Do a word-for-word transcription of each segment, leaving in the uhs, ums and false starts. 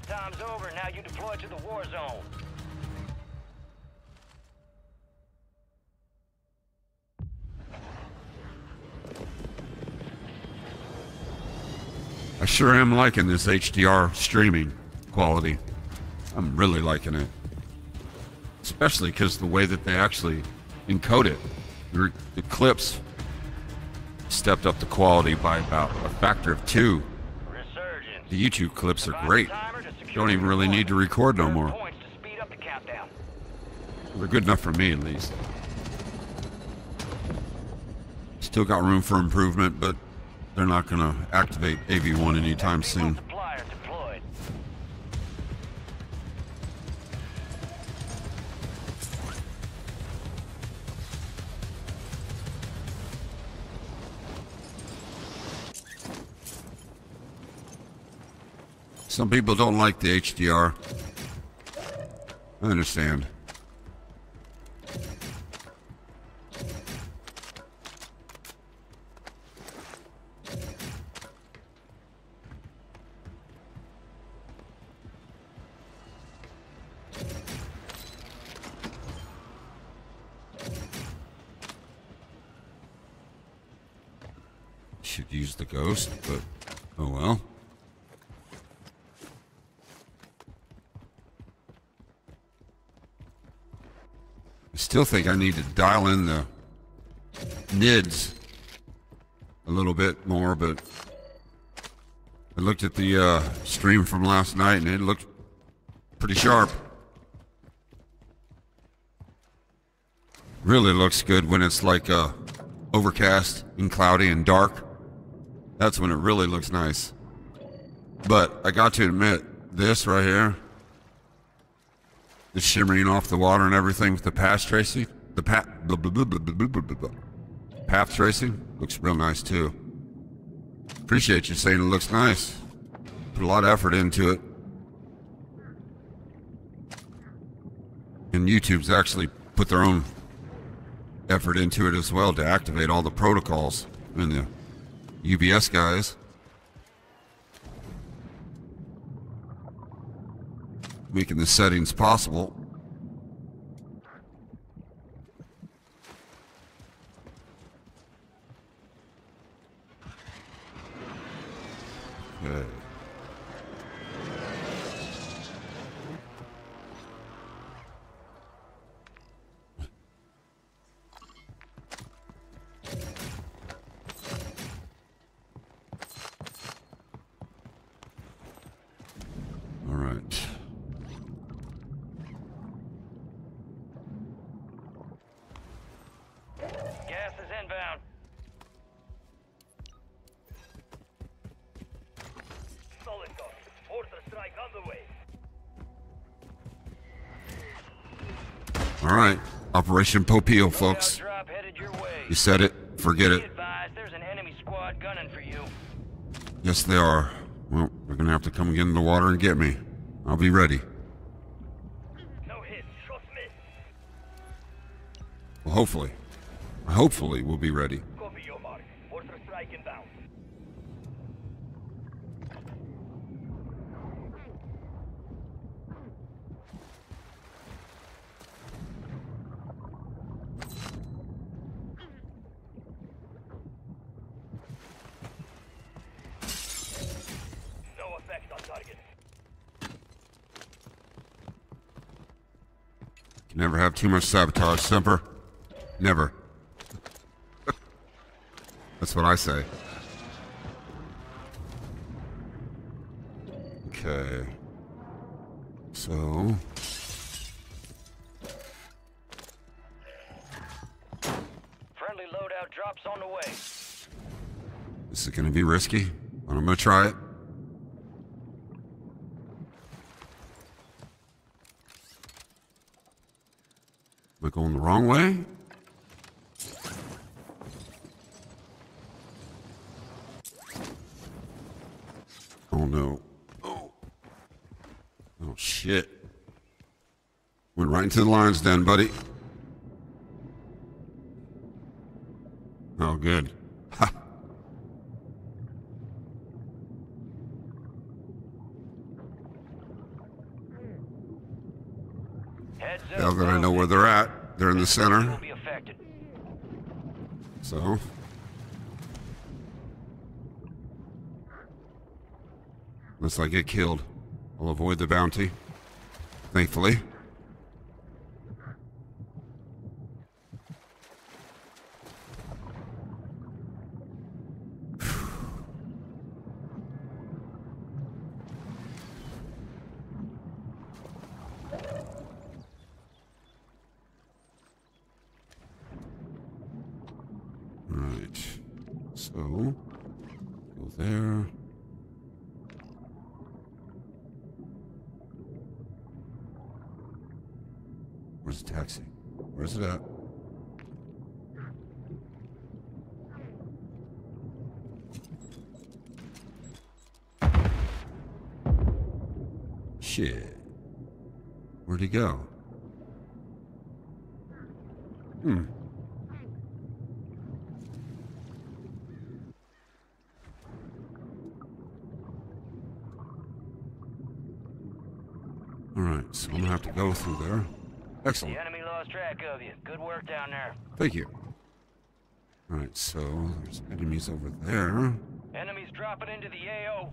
Prep time's over. Now you deploy to the war zone. I sure am liking this H D R streaming quality. I'm really liking it. Especially because the way that they actually encode it. The, the clips stepped up the quality by about a factor of two. The YouTube clips are great. You don't even really need to record no more. They're good enough for me, at least. Still got room for improvement, but they're not going to activate A V one anytime soon. Some people don't like the H D R. I understand. Should use the ghost, but oh well. Still think I need to dial in the N I D S a little bit more, but I looked at the uh, stream from last night and it looked pretty sharp. Really looks good when it's like uh, overcast and cloudy and dark. That's when it really looks nice. But I got to admit, this right here, the shimmering off the water and everything with the path tracing. The path, blah, blah, blah, blah, blah, blah, blah, blah. Path tracing looks real nice too. Appreciate you saying it looks nice. Put a lot of effort into it. And YouTube's actually put their own effort into it as well to activate all the protocols. And the U B S guys. Making the settings possible. Okay. All right. All right, Operation Popeil, folks. You said it, forget it. Yes, they are. Well, they're gonna have to come get in the water and get me. I'll be ready. Well, hopefully, hopefully we'll be ready. Never have too much sabotage, Semper. Never. That's what I say. Okay. So. Friendly loadout drops on the way. This is going to be risky, but I'm going to try it. Am I going the wrong way? Oh no. Oh. Oh shit. Went right into the lion's den, buddy. Oh good. Ha. They're all gonna know where they're at. They're in the center. So. Unless I get killed, I'll avoid the bounty. Thankfully. Shit. Where'd he go? Hmm. Alright, so I'm gonna have to go through there. Excellent. The enemy lost track of you. Good work down there. Thank you. Alright, so there's enemies over there. Enemies dropping into the A O.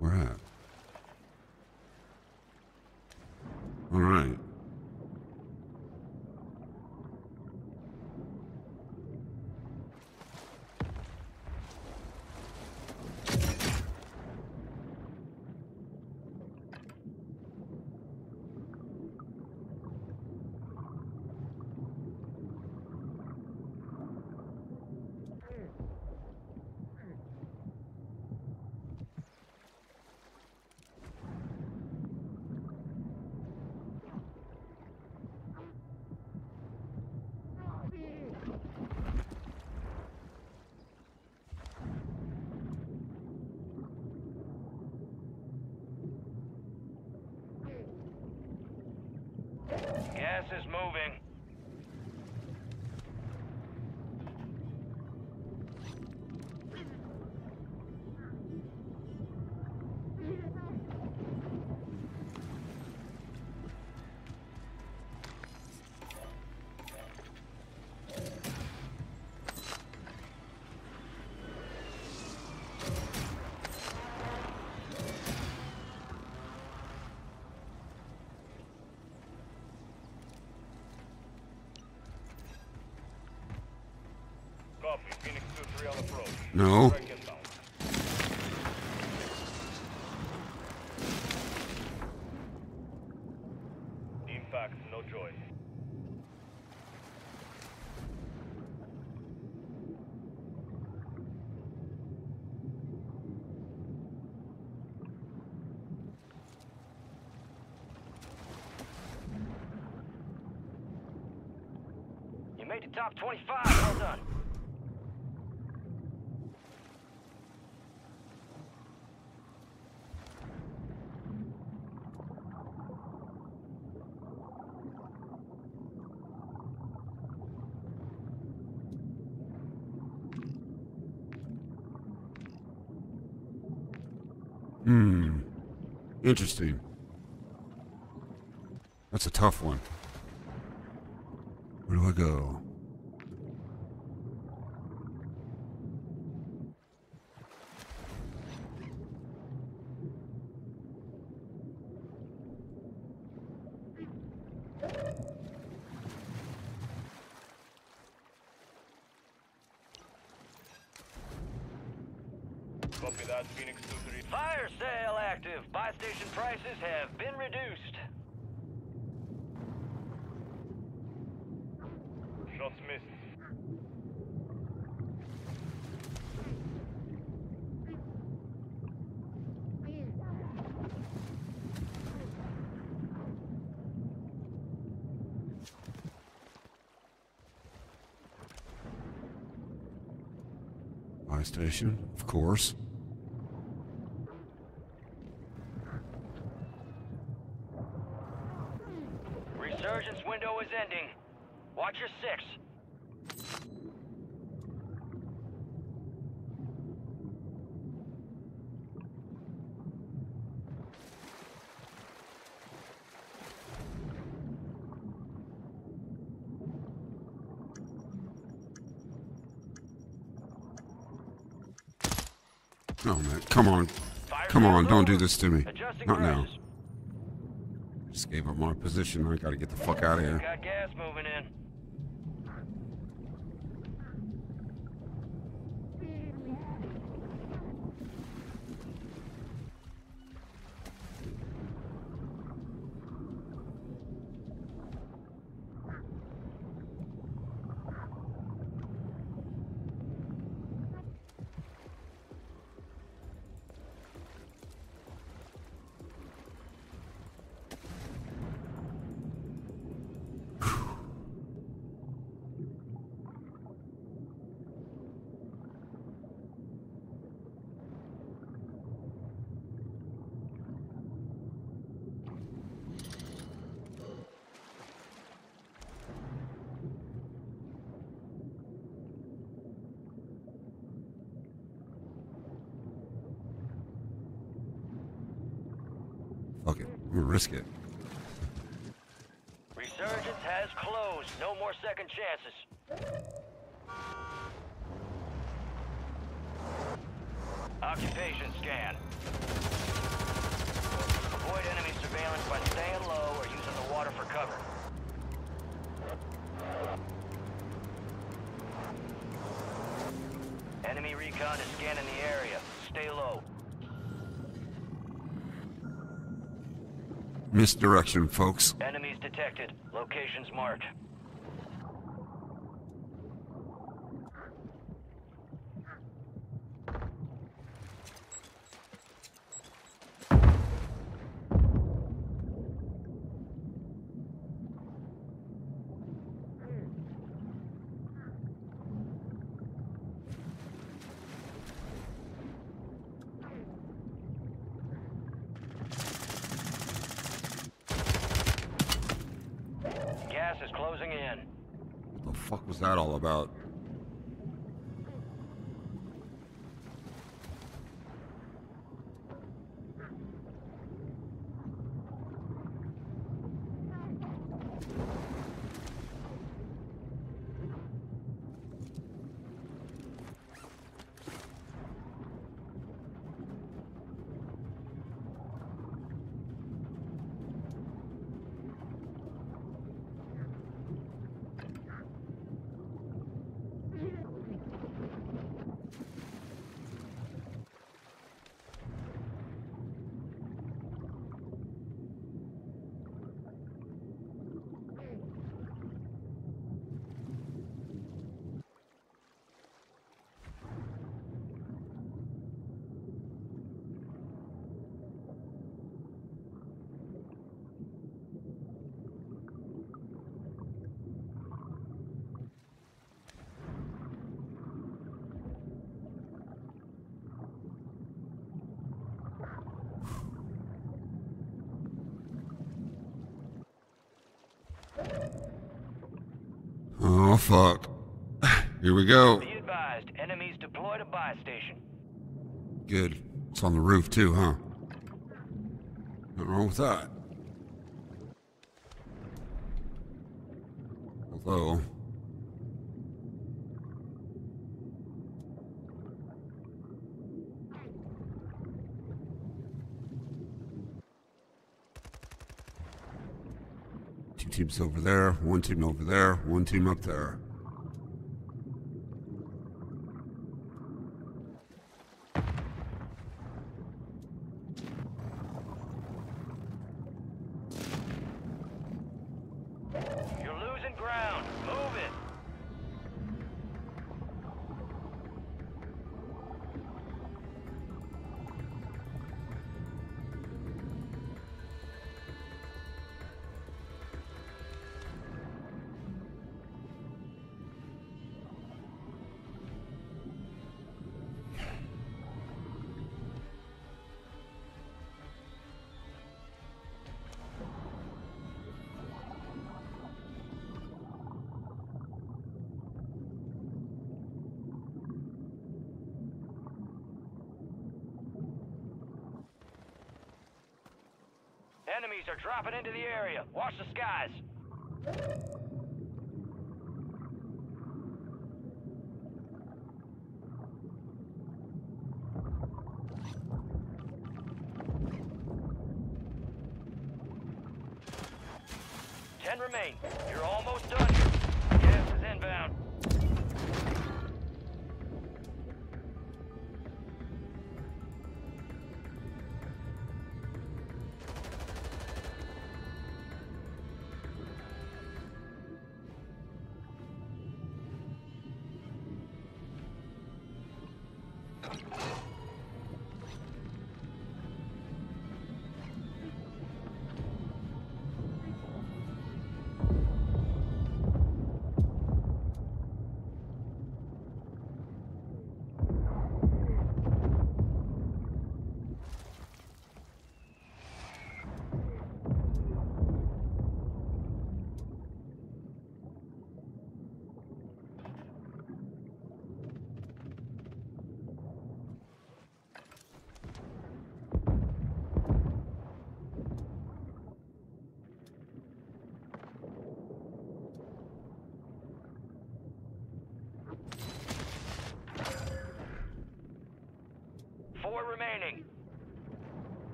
We're at. All right. Gas is moving. Phoenix two three on approach. No. Team Fox, no joy. You made the top twenty-five. Well done. Hmm. Interesting. That's a tough one. Where do I go? Copy that, Phoenix two three. Fire sale active. Buy station prices have been reduced. Shots missed. Buy station, of course. Watch your six. Oh, man. Come on. Come on. Don't do this to me. Not now. Just gave up my position. I gotta get the fuck out of here. Got gas moving in. Risk it. Resurgence has closed. No more second chances. Occupation scan. Avoid enemy surveillance by staying low or using the water for cover. Enemy recon is scanning the area. Stay low. Misdirection, folks. Enemies detected. Locations marked. That all about? Oh, fuck. Here we go. Be advised, enemies deployed a buy station. Good. It's on the roof, too, huh? Nothing wrong with that. Although... teams over there, one team over there, one team up there. You're losing ground. Move it. Enemies are dropping into the area. Watch the skies. ten remain. You're almost done. Gas is inbound. Four remaining.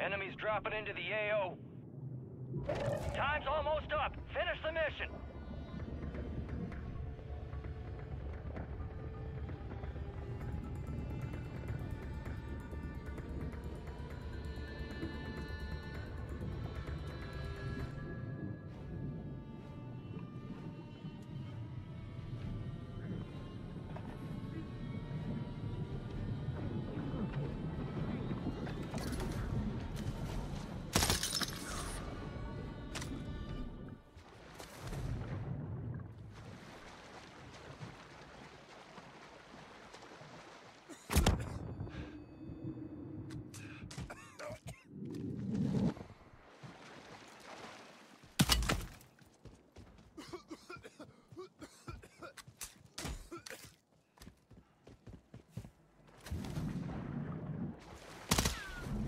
Enemies dropping into the A O. Time's almost up. Finish the mission.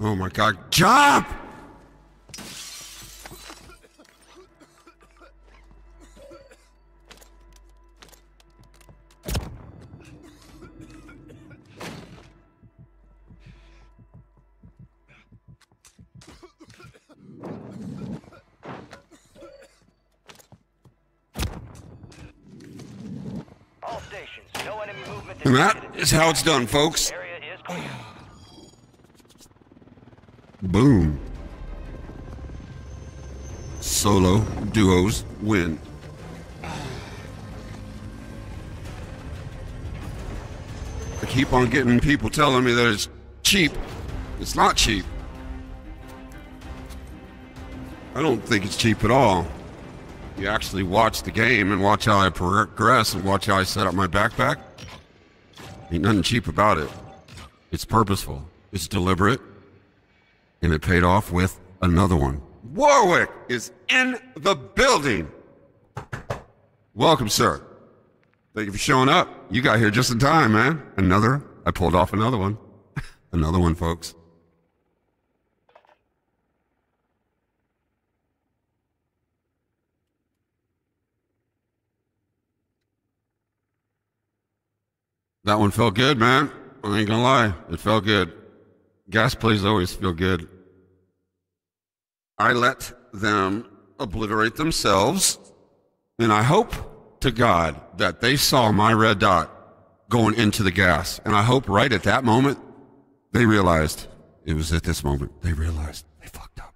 Oh my God, jump! All stations, no enemy movement. And that is how it's done, folks. Boom. Solo duos win. I keep on getting people telling me that it's cheap. It's not cheap. I don't think it's cheap at all. You actually watch the game and watch how I progress and watch how I set up my backpack. Ain't nothing cheap about it. It's purposeful. It's deliberate. And it paid off with another one. Warwick is in the building. Welcome, sir. Thank you for showing up. You got here just in time, man. Another. I pulled off another one. Another one, folks. That one felt good, man. I ain't gonna lie. It felt good. Gas plays always feel good. I let them obliterate themselves, and I hope to God that they saw my red dot going into the gas, and I hope right at that moment they realized it was at this moment they realized they fucked up.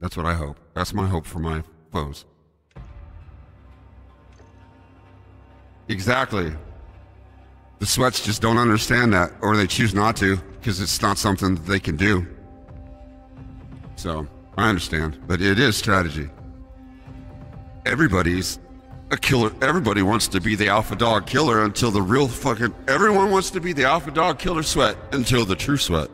That's what I hope. That's my hope for my foes. Exactly. The sweats just don't understand that, or they choose not to because it's not something that they can do. So I understand, but it is strategy. Everybody's a killer. Everybody wants to be the alpha dog killer until the real fucking everyone wants to be the alpha dog killer sweat until the true sweat.